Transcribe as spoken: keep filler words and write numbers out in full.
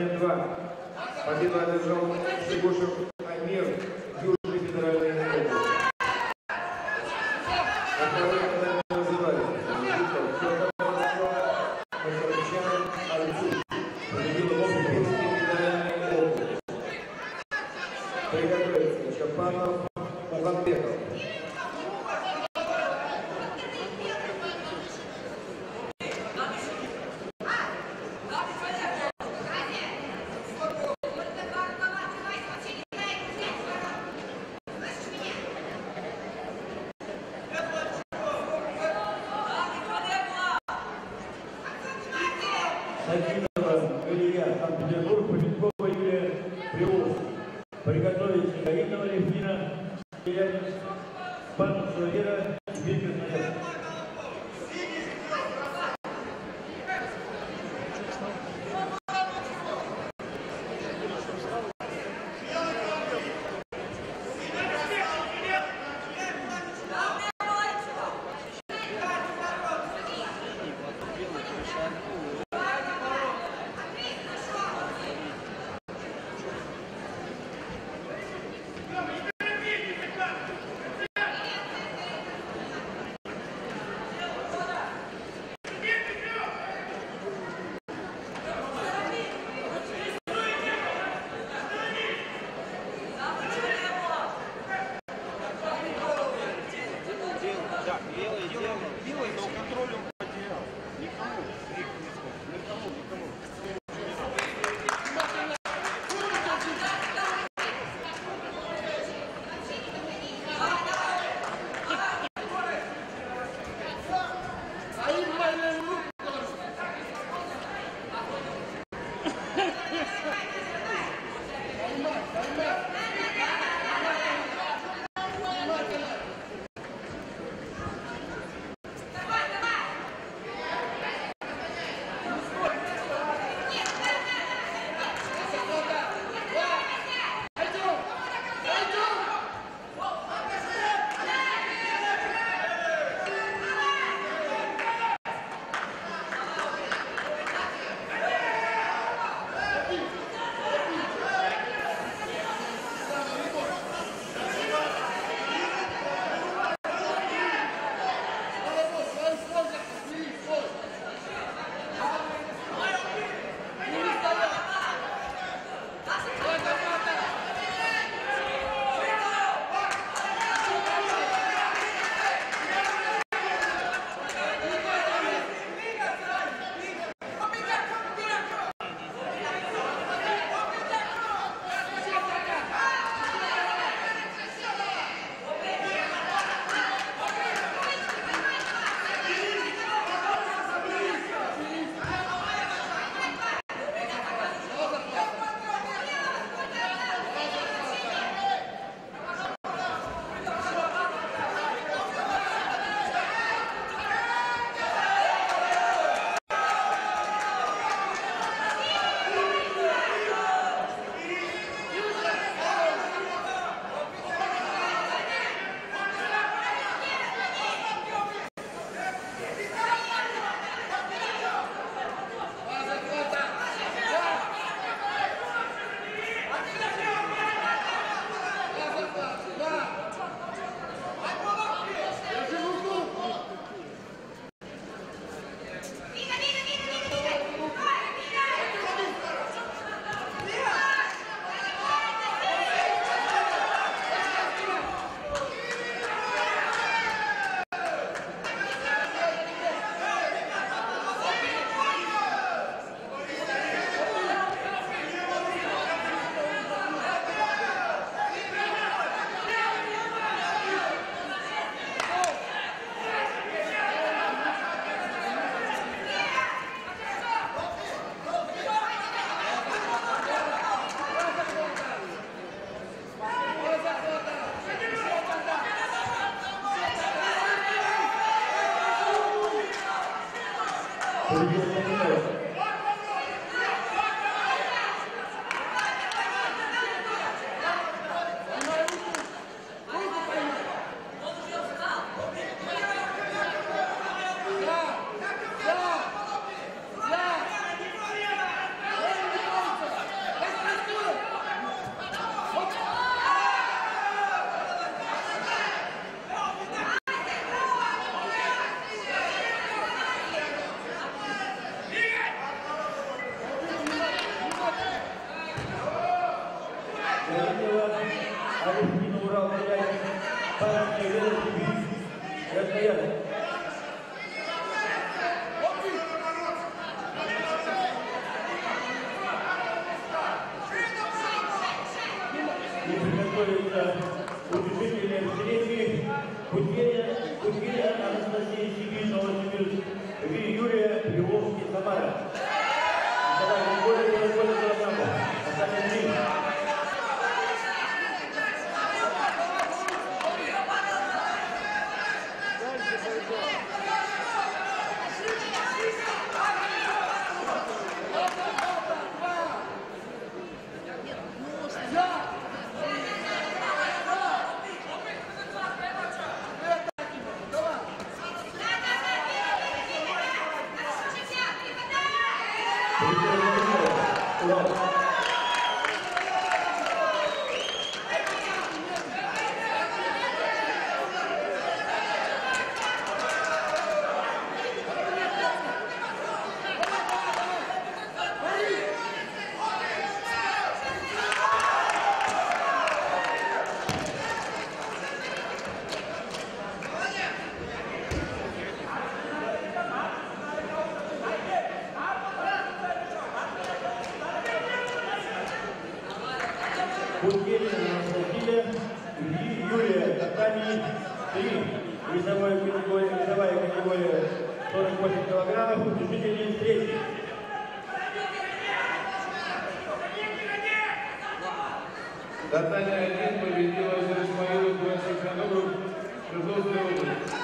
номер два. Победу одержал Чегошев Амир, Южный федеральный округ. Приготовиться Чапанов Мухамбеков. Сагитова Галия, Санкт-Петербург, Победкова Юлия, Приволжск. Приготовить Сагитова Левтина, Панцева Вера, Виктор Наев. Наталья Один победила через мою двадцать одну группу.